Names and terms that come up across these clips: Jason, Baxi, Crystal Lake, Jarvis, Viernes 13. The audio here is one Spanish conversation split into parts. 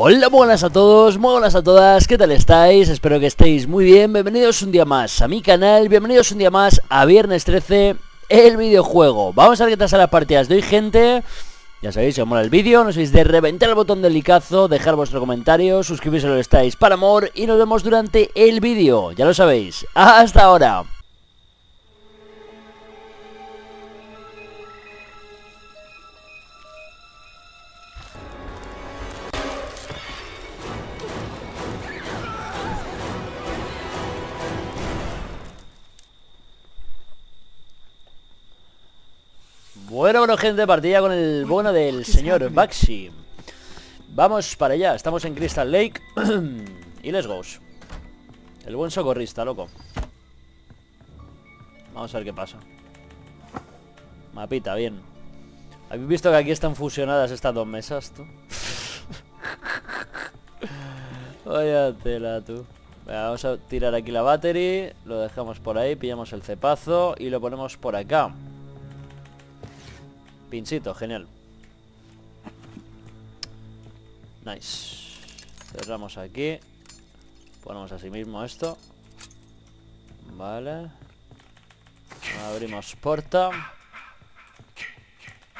Hola, muy buenas a todos, muy buenas a todas, ¿qué tal estáis? Espero que estéis muy bien, bienvenidos un día más a mi canal, bienvenidos un día más a Viernes 13, el videojuego. Vamos a ver qué tal salen las partidas de hoy, gente. Ya sabéis, si os mola el vídeo, no olvidéis de reventar el botón del likeazo, dejar vuestro comentario, suscribiros si lo estáis para amor y nos vemos durante el vídeo, ya lo sabéis. ¡Hasta ahora! Bueno, gente, partida con el bono del señor Baxi. Vamos para allá, estamos en Crystal Lake. Y let's go. El buen socorrista, loco. Vamos a ver qué pasa. Mapita, bien. ¿Habéis visto que aquí están fusionadas estas dos mesas, tú? Vaya tela, tú. Venga, vamos a tirar aquí la battery. Lo dejamos por ahí, pillamos el cepazo y lo ponemos por acá. Pinchito, genial. Nice. Cerramos aquí. Ponemos así mismo esto. Vale. Abrimos puerta.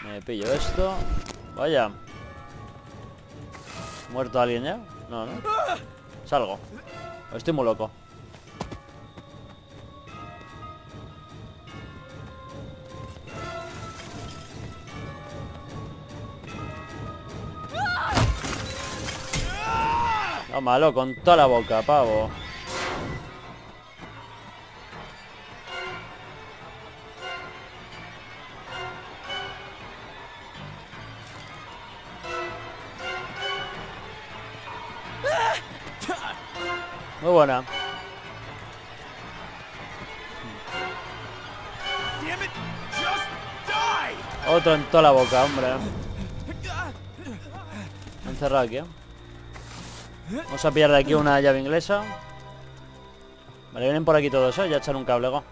Me pillo esto. Vaya. ¿Muerto alguien ya? No, ¿no? Salgo. Estoy muy loco. Malo, con toda la boca, pavo. Muy buena. Otro en toda la boca, hombre. Encerrado aquí, ¿eh? Vamos a pillar de aquí una llave inglesa. Vale, vienen por aquí todos, ¿eh? Ya echar un cablego.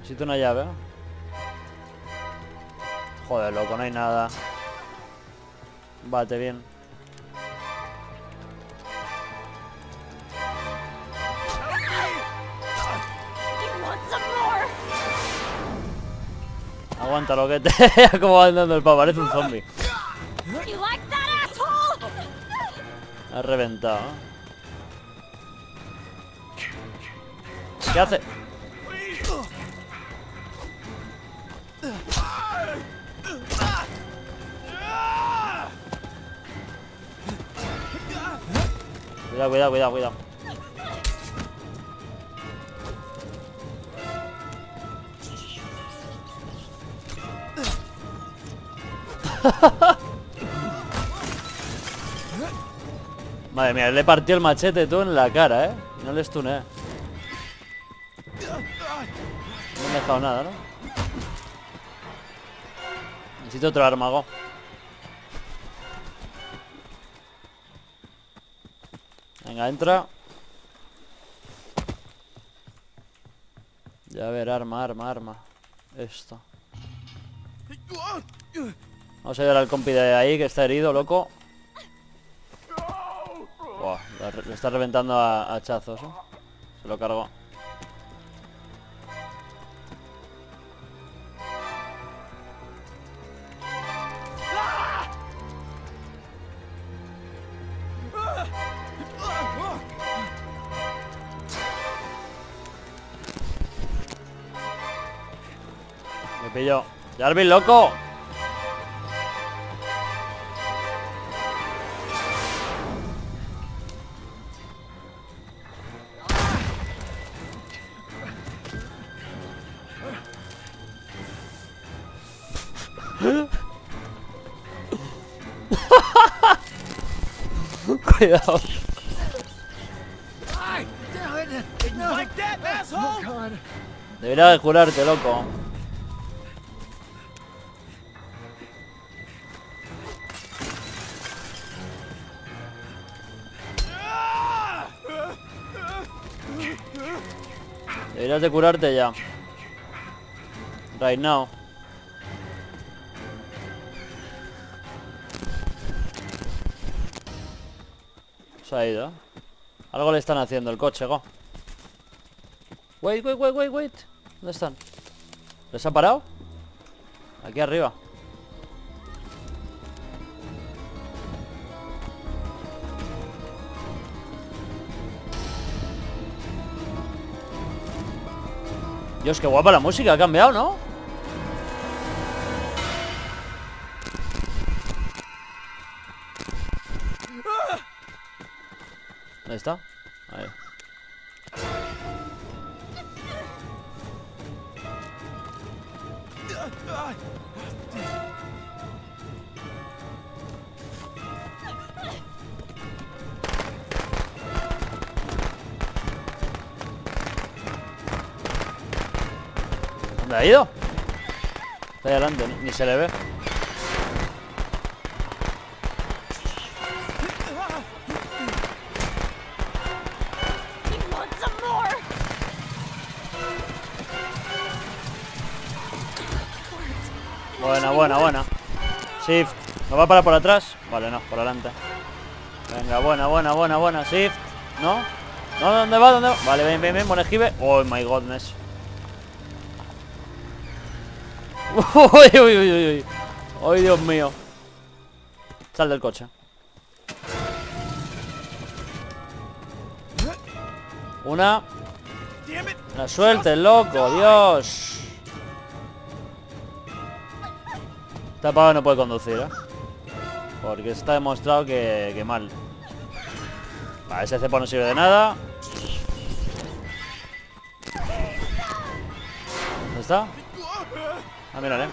Necesito una llave. Joder, loco, no hay nada. Bate bien. Aguanta, lo que te... Como va andando el pavo, parece un zombie. Ha reventado. ¿Qué hace? Cuidado, cuidado, cuidado, cuidado. Madre mía, le partió el machete todo en la cara, ¿eh? No le stuné. No me he dejado nada, ¿no? Necesito otro armago. Venga, entra. Ya a ver, arma, arma, arma. Esto. Vamos a ayudar al compi de ahí, que está herido, loco. Wow, lo está reventando a hachazos, ¿eh? Se lo cargó. Me pilló. ¡Jarvis, loco! Cuidado. Debería de curarte, loco. Deberías de curarte ya. Right now. Se ha ido. Algo le están haciendo el coche, go. Wait, wait, wait, wait, wait. ¿Dónde están? ¿Les ha parado? Aquí arriba. Dios, qué guapa la música, ha cambiado, ¿no? ¿Dónde está? Ahí. ¿Dónde ha ido? Está ahí adelante, ni se le ve. Buena, buena, buena. Shift. ¿No va a parar por atrás? Vale, no, por adelante. Venga, buena, buena, buena, buena. Shift. ¿No? ¿No? ¿Dónde va? ¿Dónde va? Vale, ven, ven, ven. Buen esquive. Oh, my godness. Uy, uy, uy, uy. Ay, Dios mío. Sal del coche. Una. La suerte, loco. Dios. Está apagado, no puede conducir, ¿eh? Porque está demostrado que mal. Vale, ese cepo no sirve de nada. ¿Dónde está? Ah, mira, ¿eh?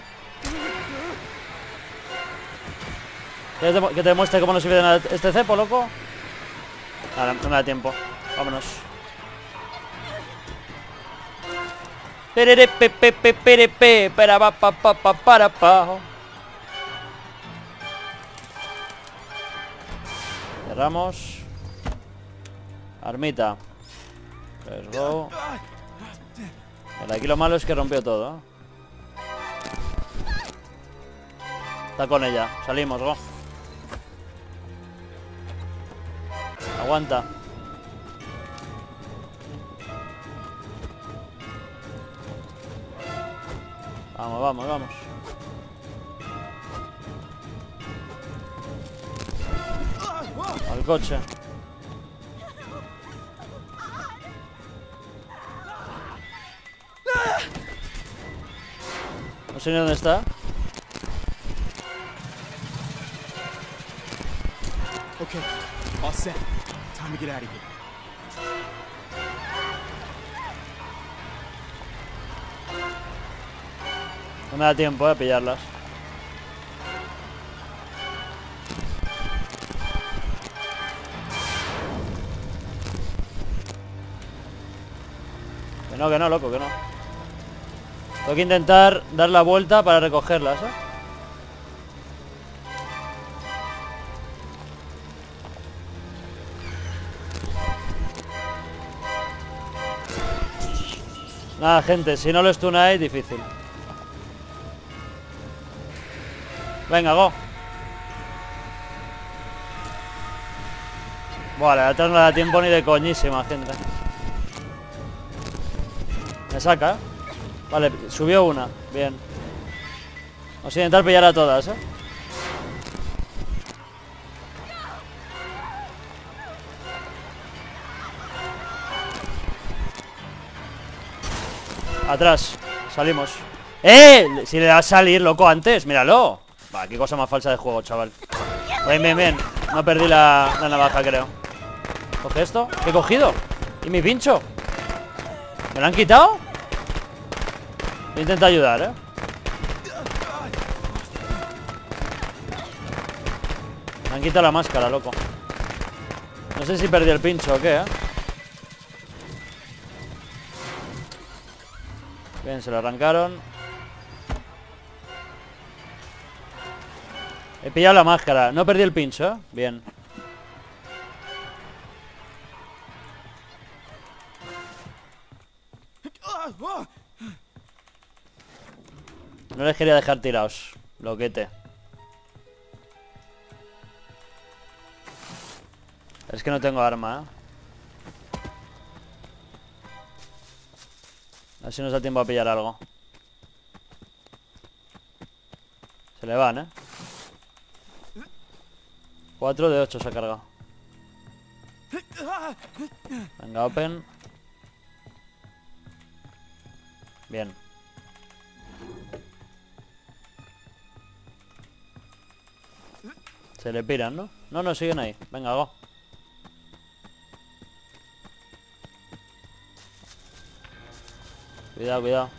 Que te demuestre cómo no sirve de nada este cepo, loco. Nada, no me da tiempo. Vámonos. Perere, pepepe, para para pa. Cerramos. Armita. Let's go. Pero aquí lo malo es que rompió todo. Está con ella. Salimos, go. Aguanta. Vamos, vamos, vamos. Al coche. No sé ni dónde está. Okay, all set. Time to get out of here. No me da tiempo, a pillarlas. Que no, loco, que no. Tengo que intentar dar la vuelta para recogerlas, ¿eh? Nada, gente, si no lo stunáis, difícil. Venga, go. Vale, atrás no da tiempo ni de coñísima, gente. Me saca, ¿eh? Vale, subió una. Bien. Vamos a intentar pillar a todas, ¿eh? Atrás. Salimos. ¡Eh! Si le da a salir, loco, antes. Míralo. Va, qué cosa más falsa de juego, chaval. Ven, ven, ven. No perdí la navaja, creo. Coge esto. ¿Qué he cogido? ¿Y mi pincho? ¿Me lo han quitado? Intenta ayudar, ¿eh? Me han quitado la máscara, loco. No sé si perdí el pincho o qué, ¿eh? Bien, se lo arrancaron. He pillado la máscara. No perdí el pincho, ¿eh? Bien. No les quería dejar tirados, loquete. Es que no tengo arma, ¿eh? A ver si nos da tiempo a pillar algo. Se le van, ¿eh? 4 de 8 se ha cargado. Venga, open. Bien. Se le piran, ¿no? No, no, siguen ahí. Venga, go. Cuidado, cuidado.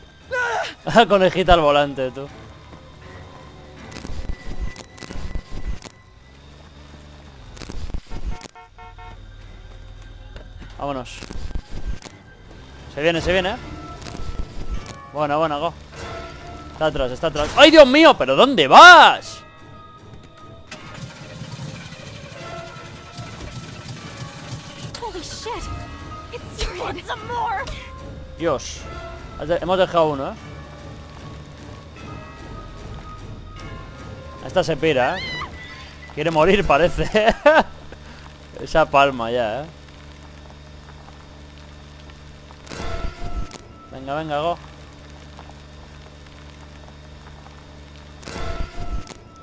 Conejita al volante, tú. Vámonos. Se viene, se viene. Bueno, bueno, go. Está atrás, está atrás. ¡Ay, Dios mío! ¿Pero dónde vas? Dios. Hemos dejado uno, ¿eh? Esta se pira, ¿eh? Quiere morir, parece. Esa palma ya, ¿eh? Venga, venga, go.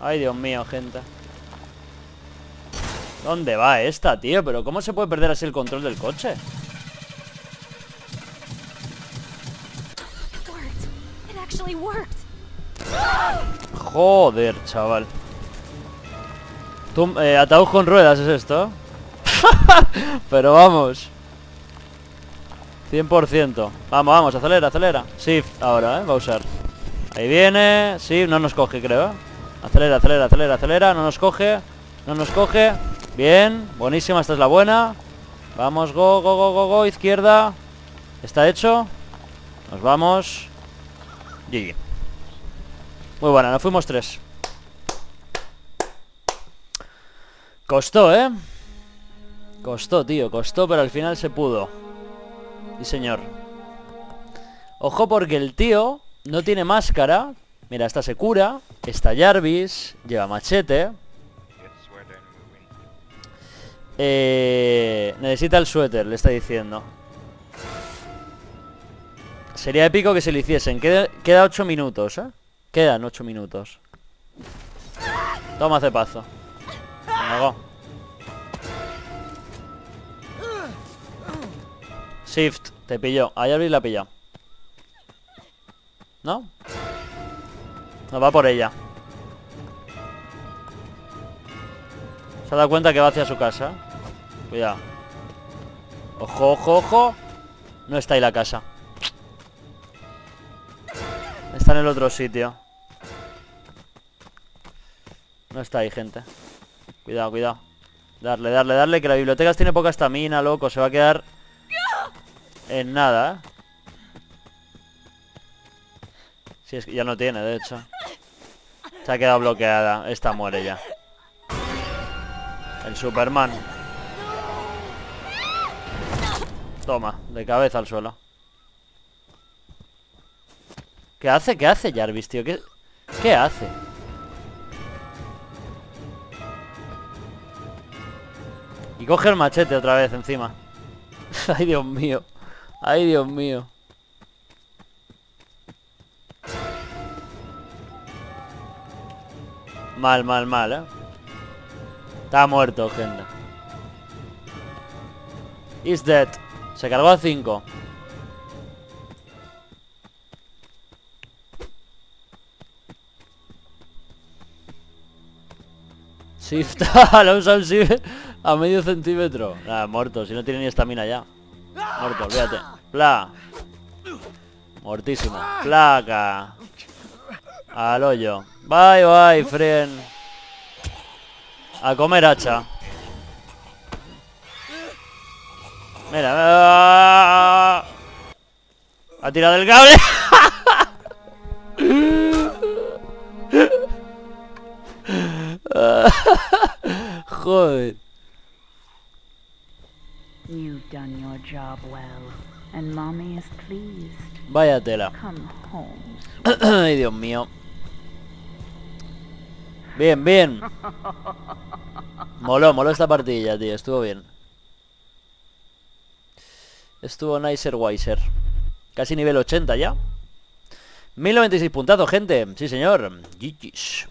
Ay, Dios mío, gente. ¿Dónde va esta, tío? Pero ¿cómo se puede perder así el control del coche? Joder, chaval. Ataúd con ruedas es esto. Pero vamos. 100%. Vamos, vamos, acelera, acelera. Shift ahora, ¿eh? Va a usar. Ahí viene. Sí, no nos coge, creo. Acelera, acelera, acelera, acelera. No nos coge. No nos coge. Bien, buenísima, esta es la buena. Vamos, go, go, go, go, go, izquierda. Está hecho. Nos vamos. GG. Muy buena, nos fuimos 3. Costó, ¿eh? Costó, tío, costó, pero al final se pudo. Sí, señor. Ojo porque el tío no tiene máscara. Mira, esta se cura. Está Jarvis, lleva machete. Necesita el suéter, le está diciendo. Sería épico que se lo hiciesen. Queda 8 minutos, ¿eh? Quedan 8 minutos. Toma cepazo. Venga, Shift, te pilló. A Jarvis la pilla. ¿No? Nos va por ella. Se ha dado cuenta que va hacia su casa. Cuidado. Ojo, ojo, ojo. No está ahí la casa. Está en el otro sitio. No está ahí, gente. Cuidado, cuidado. Darle, darle, darle. Que la biblioteca tiene poca estamina, loco. Se va a quedar en nada, ¿eh? Si es que ya no tiene, de hecho. Se ha quedado bloqueada. Esta muere ya. El Superman. Toma, de cabeza al suelo. ¿Qué hace? ¿Qué hace Jarvis, tío? ¿Qué hace? Y coge el machete otra vez encima. Ay, Dios mío. Ay, Dios mío. Mal, mal, mal, ¿eh? Está muerto, gente. Is dead. Se cargó a 5. Shift. Le ha usado un shift a medio centímetro. Nada, muerto. Si no tiene ni estamina ya. Muerto, fíjate. Pla. Muertísimo. Placa. Al hoyo. Bye, bye, friend. A comer hacha. Mira. Ha tirado el cable. Joder. Vaya tela. Ay, Dios mío. Bien, bien. Moló, moló esta partida, tío. Estuvo bien. Estuvo nicer wiser. Casi nivel 80 ya. 1096 puntazos, gente. Sí, señor. GG's.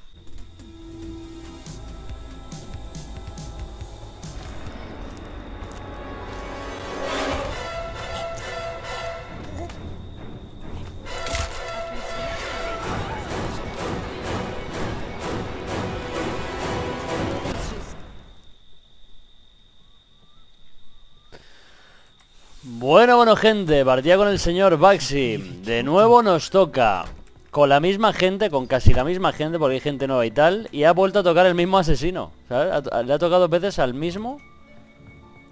Bueno, bueno, gente, partida con el señor Baxi. De nuevo nos toca con la misma gente, con casi la misma gente, porque hay gente nueva y tal. Y ha vuelto a tocar el mismo asesino, ¿sabes? Le ha tocado dos veces al mismo,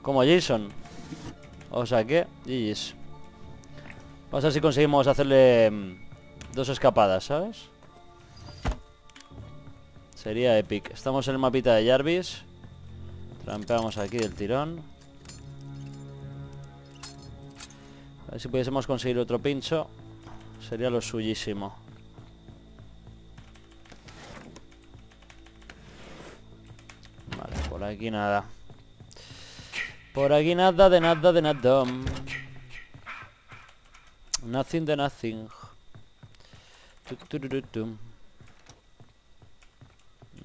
como Jason. O sea que, GG's. Vamos a ver si conseguimos hacerle dos escapadas, ¿sabes? Sería epic. Estamos en el mapita de Jarvis. Trampeamos aquí del tirón. A ver si pudiésemos conseguir otro pincho. Sería lo suyísimo. Vale, por aquí nada. Por aquí nada de nada de nada. Nothing de nothing.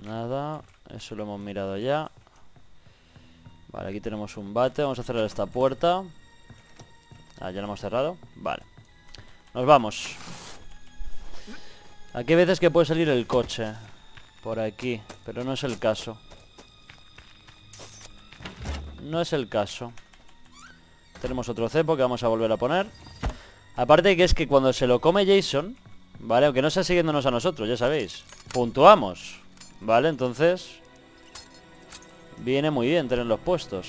Nada. Eso lo hemos mirado ya. Vale, aquí tenemos un bate. Vamos a cerrar esta puerta. Ah, ya lo hemos cerrado. Vale. Nos vamos. Aquí hay veces que puede salir el coche. Por aquí. Pero no es el caso. No es el caso. Tenemos otro cepo que vamos a volver a poner. Aparte que es que cuando se lo come Jason, vale, aunque no sea siguiéndonos a nosotros, ya sabéis, puntuamos. Vale, entonces viene muy bien tener los puestos.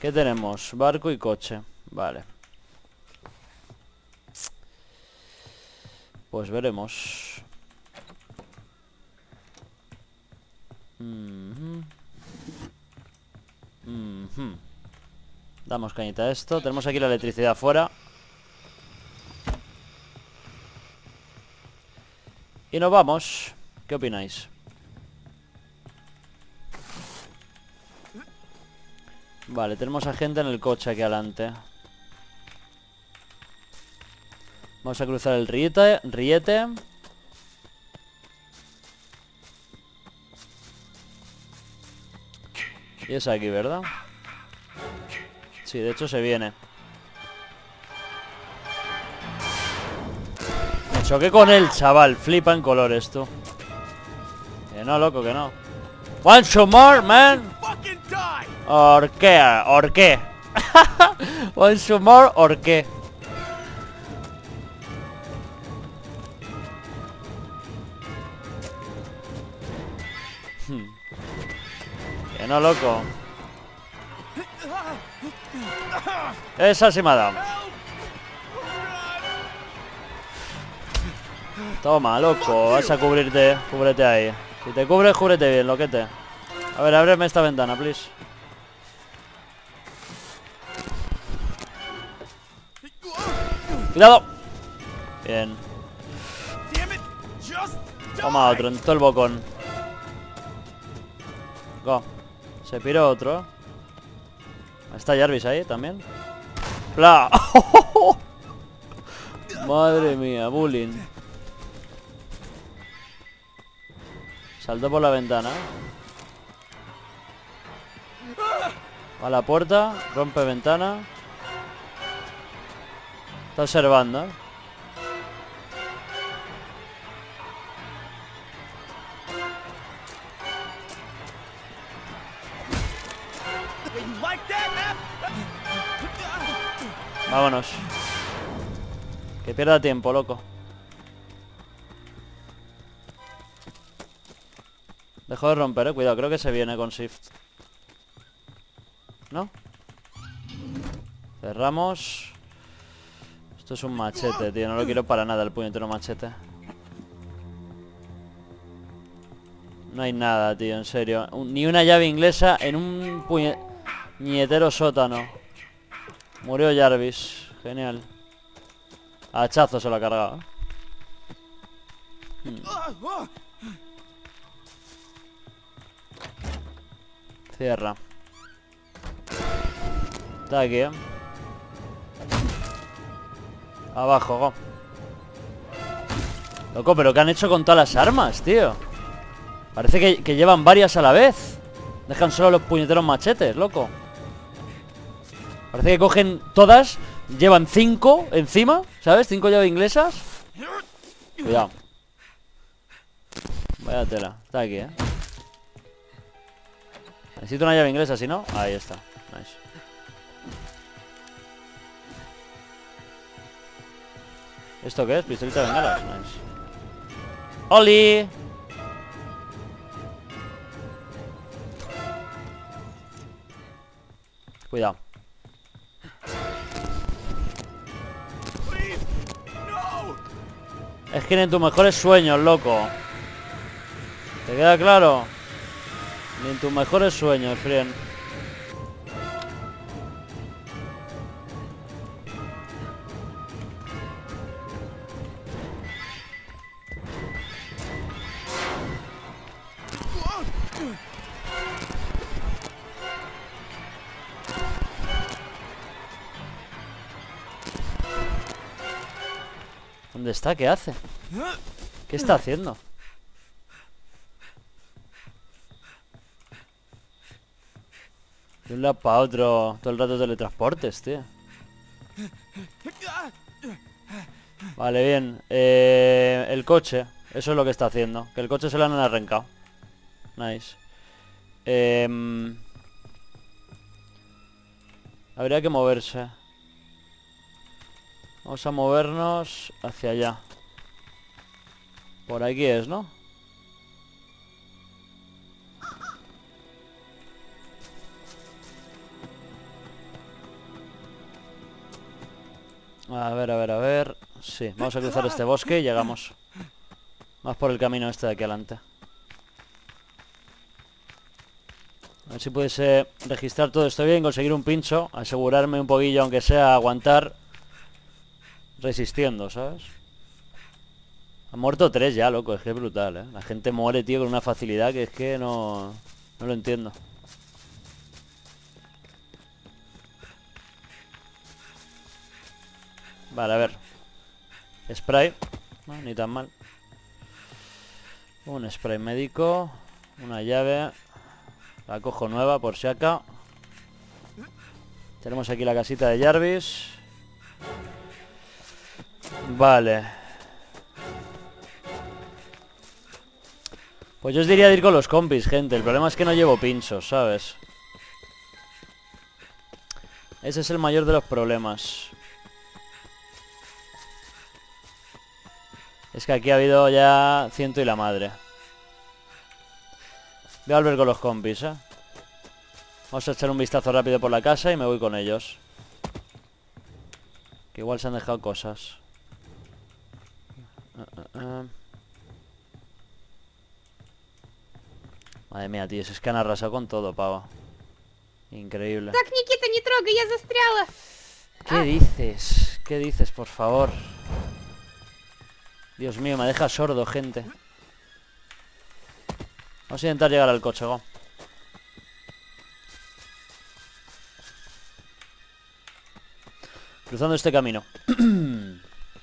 ¿Qué tenemos? Barco y coche. Vale. Pues veremos. Damos cañita a esto. Tenemos aquí la electricidad fuera. Y nos vamos. ¿Qué opináis? Vale, tenemos a gente en el coche aquí adelante. Vamos a cruzar el riete. Y es aquí, ¿verdad? Sí, de hecho se viene. Me choqué con él, chaval. Flipa en colores, tú. Que no, loco, que no. One shot more, man. Orquea, orque. One shot more, orque. Que no, loco. Esa sí me ha dado. Toma, loco, vas a cubrirte. Cúbrete ahí. Si te cubres, cúbrete bien, loquete. A ver, ábreme esta ventana, please. ¡Cuidado! Bien. Toma otro, en todo el bocón. Go. Se piró otro. ¿Está Jarvis ahí también? ¡Pla! Madre mía, bullying. Saltó por la ventana. A la puerta, rompe ventana. Está observando. Vámonos. Que pierda tiempo, loco. Dejo de romper, cuidado, creo que se viene con shift. ¿No? Cerramos. Esto es un machete, tío. No lo quiero para nada el puñetero machete. No hay nada, tío, en serio. Ni una llave inglesa en un puñetero sótano. Murió Jarvis. Genial. Hachazo se lo ha cargado. Cierra. Está aquí, ¿eh? Abajo, go. Loco, pero ¿qué han hecho con todas las armas, tío? Parece que llevan varias a la vez. Dejan solo los puñeteros machetes, loco. Parece que cogen todas. Llevan 5 encima, ¿sabes? 5 llaves inglesas. Cuidado. Vaya tela, está aquí, ¿eh? Necesito una llave inglesa, si no. Ahí está, nice. ¿Esto qué es? Pistolita de bengalas, nice. ¡Oli! Cuidado. Es que ni tus mejores sueños, loco. ¿Te queda claro? Ni en tus mejores sueños, friend. ¿Dónde está? ¿Qué hace? ¿Qué está haciendo? De un lado para otro, todo el rato teletransportes, tío. Vale, bien. El coche, eso es lo que está haciendo. Que el coche se lo han arrancado. Nice. Habría que moverse. Vamos a movernos hacia allá. Por aquí es, ¿no? A ver, a ver, a ver. Sí, vamos a cruzar este bosque y llegamos. Más por el camino este de aquí adelante. A ver si pudiese registrar todo esto bien, conseguir un pincho, asegurarme un poquillo, aunque sea aguantar. Resistiendo, ¿sabes? Han muerto 3 ya, loco. Es que es brutal, ¿eh? La gente muere, tío, con una facilidad que es que no lo entiendo. Vale, a ver. Spray. No, ni tan mal. Un spray médico. Una llave. La cojo nueva, por si acá. Tenemos aquí la casita de Jarvis. Vale. Pues yo os diría de ir con los compis, gente. El problema es que no llevo pinchos, ¿sabes? Ese es el mayor de los problemas. Es que aquí ha habido ya ciento y la madre. Voy a volver con los compis, ¿eh? Vamos a echar un vistazo rápido por la casa y me voy con ellos. Que igual se han dejado cosas. Madre mía, tío, es que han arrasado con todo, pavo. Increíble. ¿Qué dices? ¿Qué dices, por favor? Dios mío, me deja sordo, gente. Vamos a intentar llegar al coche, go. Cruzando este camino.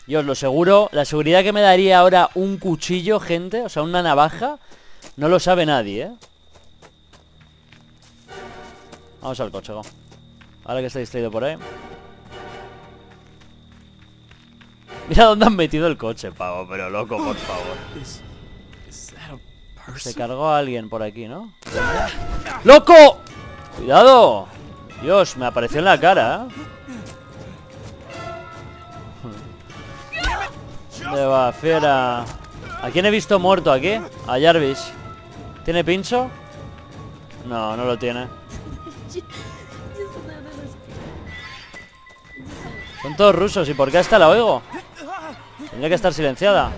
Yo os lo aseguro, la seguridad que me daría ahora un cuchillo, gente, o sea, una navaja, no lo sabe nadie, ¿eh? Vamos al coche, go. Ahora que está distraído por ahí. Mira dónde han metido el coche, pavo, pero loco, por favor. Se cargó a alguien por aquí, ¿no? ¡Loco! ¡Cuidado! Dios, me apareció en la cara, ¿eh? ¿Dónde va, fiera? ¿A quién he visto muerto aquí? A Jarvis. ¿Tiene pincho? No, no lo tiene. Son todos rusos, ¿y por qué hasta la oigo? Tendría que estar silenciada.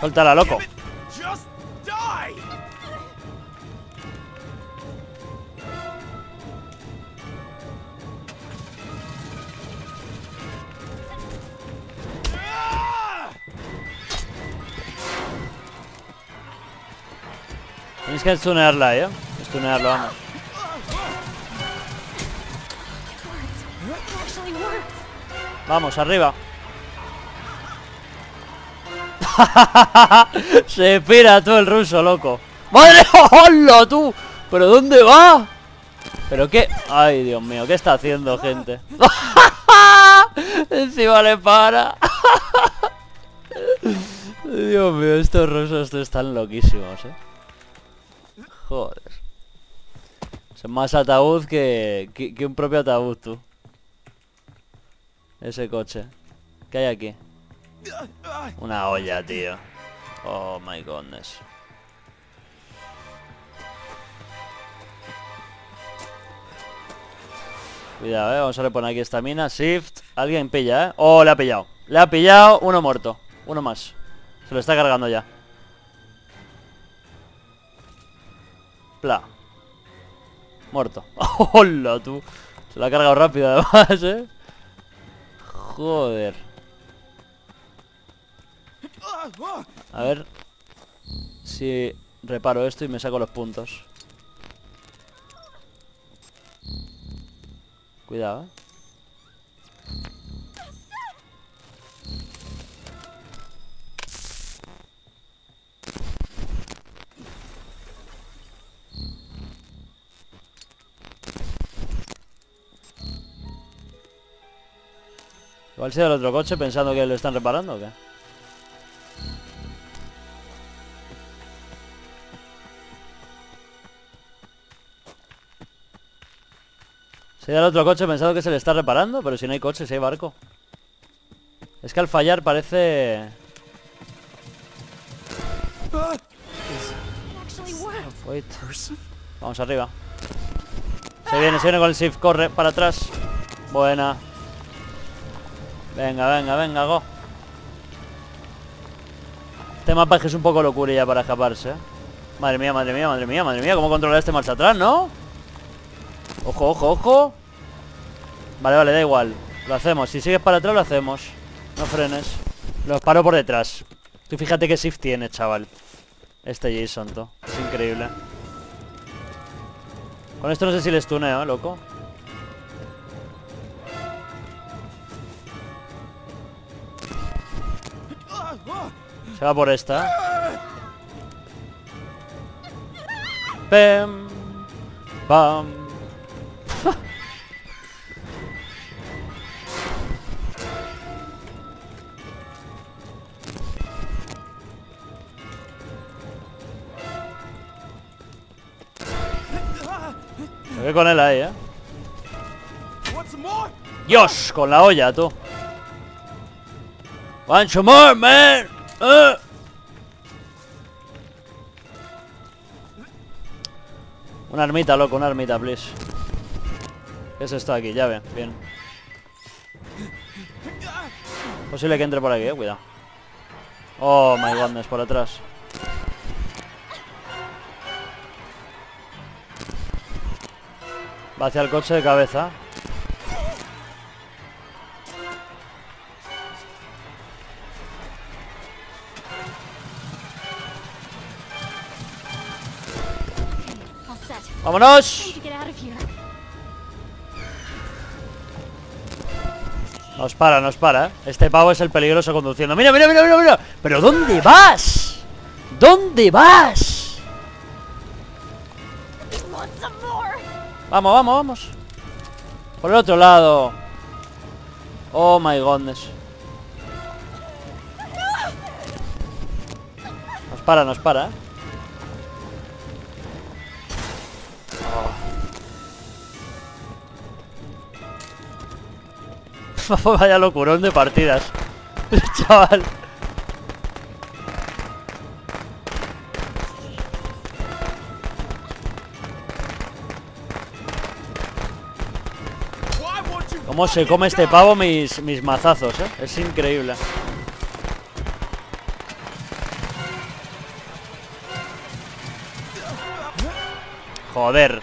Suéltala, loco. Tienes que stunearla, ¿eh? Stunearla, vamos. Vamos, arriba. Se pira todo el ruso, loco. ¡Madre! ¡Hola, tú! ¿Pero dónde va? ¿Pero qué? Ay, Dios mío, ¿qué está haciendo, gente? Encima le para. Dios mío, estos rusos están loquísimos, ¿eh? Joder. Es más ataúd que un propio ataúd, tú. Ese coche. ¿Qué hay aquí? Una olla, tío. Oh my goodness. Cuidado, vamos a reponer aquí esta mina. Shift. Alguien pilla, oh, le ha pillado. Le ha pillado, uno muerto. Uno más. Se lo está cargando ya. Pla. Muerto. Hola, tú. Se lo ha cargado rápido además, eh. Joder. A ver si reparo esto y me saco los puntos. Cuidado, ¿eh? Igual sea el otro coche pensando que lo están reparando o qué. Sería el otro coche pensando que se le está reparando, pero si no hay coche, si hay barco. Es que al fallar parece... Wait. Vamos arriba. Se viene con el shift, corre, para atrás. Buena. Venga, venga, venga, go. Este mapa es que es un poco locurilla para escaparse. Madre mía, madre mía, madre mía, madre mía. ¿Cómo controlar este marcha atrás, no? Ojo, ojo, ojo. Vale, vale, da igual. Lo hacemos, si sigues para atrás lo hacemos. No frenes. Los paro por detrás. Tú fíjate qué shift tiene, chaval. Este Jason, tú. Es increíble. Con esto no sé si les tuneo, loco. Se va por esta. Pem. Pam. Me voy con él ahí, ¿eh? Dios, con la olla, tú. One more, man. Una ermita, loco, una ermita, please. ¿Qué es esto aquí? Llave, bien. Posible que entre por aquí, cuidado. Oh my goodness, por atrás. Va hacia el coche de cabeza. ¡Vámonos! Nos para, nos para, ¿eh? Este pavo es el peligroso conduciendo. ¡Mira, mira, mira, mira, mira! ¿Pero dónde vas? ¿Dónde vas? Vamos, vamos, vamos. Por el otro lado. Oh my goodness. Nos para, nos para, ¿eh? Vaya locurón de partidas. Chaval. Cómo se come este pavo mis mazazos, ¿eh? Es increíble. Joder.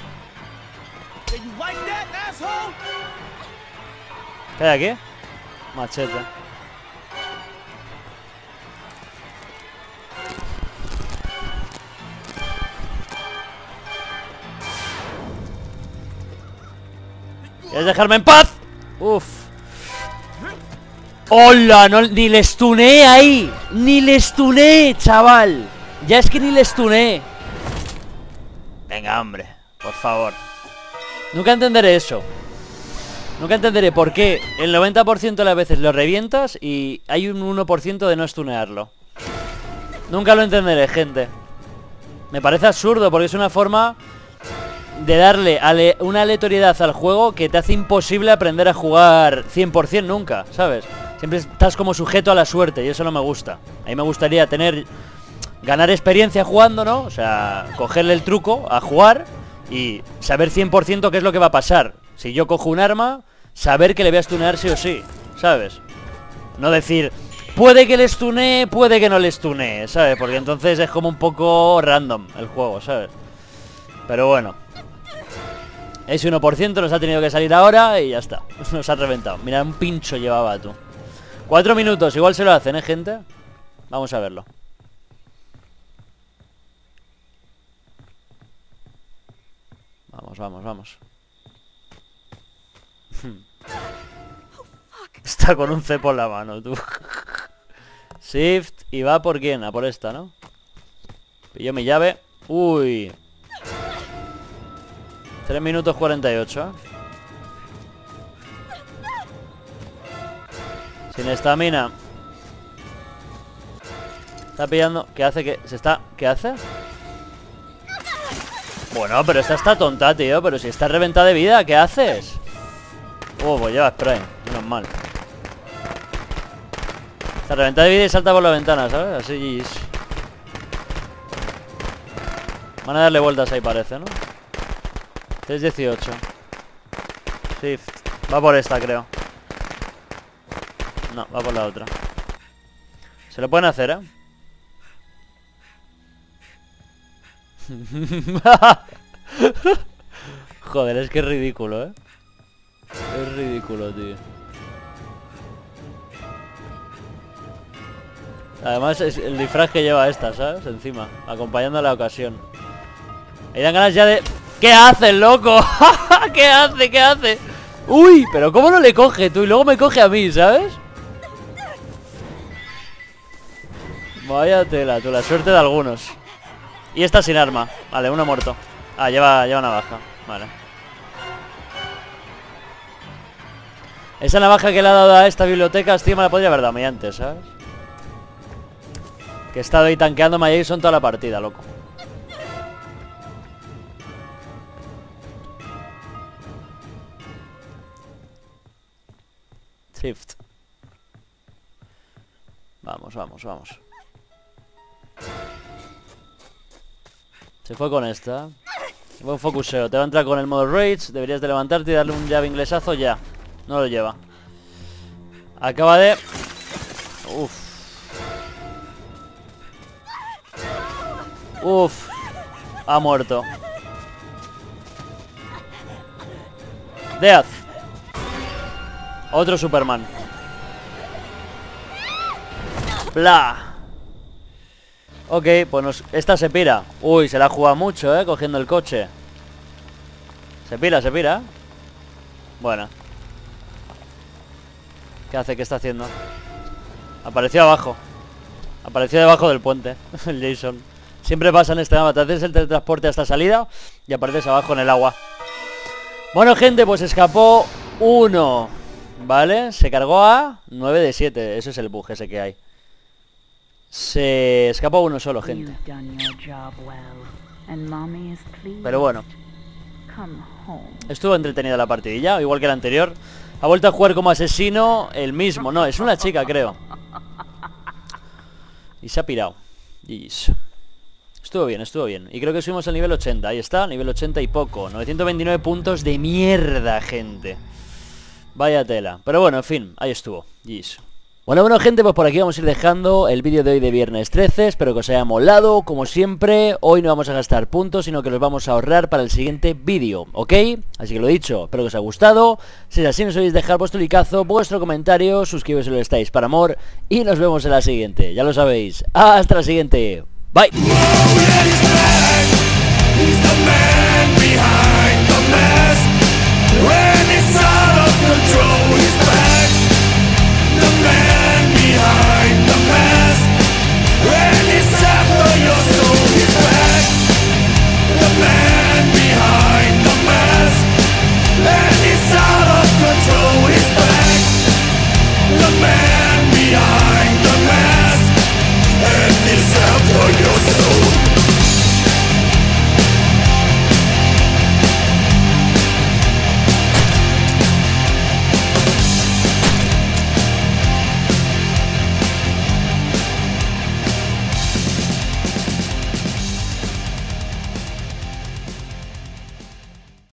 ¿Qué hay aquí? Machete. ¿Quieres dejarme en paz? Uf. ¡Hola! No, ni le stuneé ahí. Ni le stuneé, chaval. Ya es que ni le stuneé. Venga, hombre. Por favor. Nunca entenderé eso. Nunca entenderé por qué el 90% de las veces lo revientas y hay un 1% de no stunearlo. Nunca lo entenderé, gente. Me parece absurdo porque es una forma de darle una aleatoriedad al juego que te hace imposible aprender a jugar 100% nunca, ¿sabes? Siempre estás como sujeto a la suerte y eso no me gusta. A mí me gustaría ganar experiencia jugando, ¿no? O sea, cogerle el truco a jugar y saber 100% qué es lo que va a pasar. Si yo cojo un arma, saber que le voy a stunear sí o sí, ¿sabes? No decir, puede que le stunee, puede que no le stunee, ¿sabes? Porque entonces es como un poco random el juego, ¿sabes? Pero bueno. Ese 1% nos ha tenido que salir ahora y ya está. Nos ha reventado. Mira, un pincho llevaba, tú. 4 minutos, igual se lo hacen, ¿eh, gente? Vamos a verlo. Vamos, vamos, vamos. Está con un cepo en la mano, tú. Shift y va por quién, a por esta, ¿no? Pilló mi llave. Uy. 3 minutos 48, ¿eh? Sin estamina. Está pillando. ¿Qué hace? ¿Qué? ¿Se está? ¿Qué hace? Bueno, pero esta está tonta, tío. Pero si está reventada de vida, ¿qué haces? Pues lleva spray. Menos mal. Está reventada de vida y salta por la ventana, ¿sabes? Así es. Van a darle vueltas ahí, parece, ¿no? 3-18. Shift. Va por esta, creo. No, va por la otra. Se lo pueden hacer, ¿eh? Joder, es que es ridículo, ¿eh? Es ridículo, tío. Además, es el disfraz que lleva esta, ¿sabes? Encima, acompañando a la ocasión. Ahí dan ganas ya de... ¿Qué haces, loco? ¿Qué hace? ¿Qué hace? Uy, pero ¿cómo no le coge, tú? Y luego me coge a mí, ¿sabes? Vaya tela, tú. La suerte de algunos. Y esta sin arma. Vale, uno muerto. Ah, lleva navaja. Vale. Esa navaja que le ha dado a esta biblioteca, tío, me la podría haber dado a mí antes, ¿sabes? Que he estado ahí tanqueándome a Jason toda la partida, loco. Shift. Vamos, vamos, vamos. Se fue con esta. Buen focuseo. Te va a entrar con el modo rage. Deberías de levantarte y darle un llave inglesazo ya. No lo lleva. Acaba de... Uf. Uf. Ha muerto. Death. Otro Superman. Bla. Ok, pues esta se pira. Uy, se la ha jugado mucho, cogiendo el coche. Se pira, se pira. Bueno. ¿Qué hace? ¿Qué está haciendo? Apareció abajo. Apareció debajo del puente. El Jason. Siempre pasa en este mapa. Te haces el teletransporte hasta salida y apareces abajo en el agua. Bueno, gente, pues escapó uno. ¿Vale? Se cargó a 9 de 7. Eso es el bug ese que hay. Se escapó uno solo, gente. Pero bueno. Estuvo entretenida la partidilla, igual que la anterior. Ha vuelto a jugar como asesino el mismo. No, es una chica, creo. Y se ha pirado. Jeez. Estuvo bien, estuvo bien. Y creo que subimos al nivel 80. Ahí está, nivel 80 y poco. 929 puntos de mierda, gente. Vaya tela. Pero bueno, en fin, ahí estuvo. Jeez. Bueno, gente, pues por aquí vamos a ir dejando el vídeo de hoy de Viernes 13. Espero que os haya molado. Como siempre, hoy no vamos a gastar puntos, sino que los vamos a ahorrar para el siguiente vídeo, ¿ok? Así que lo dicho, espero que os haya gustado. Si es así, no os olvidéis dejar vuestro likeazo, vuestro comentario, suscribiros si lo estáis, para amor. Y nos vemos en la siguiente, ya lo sabéis. Hasta la siguiente, bye.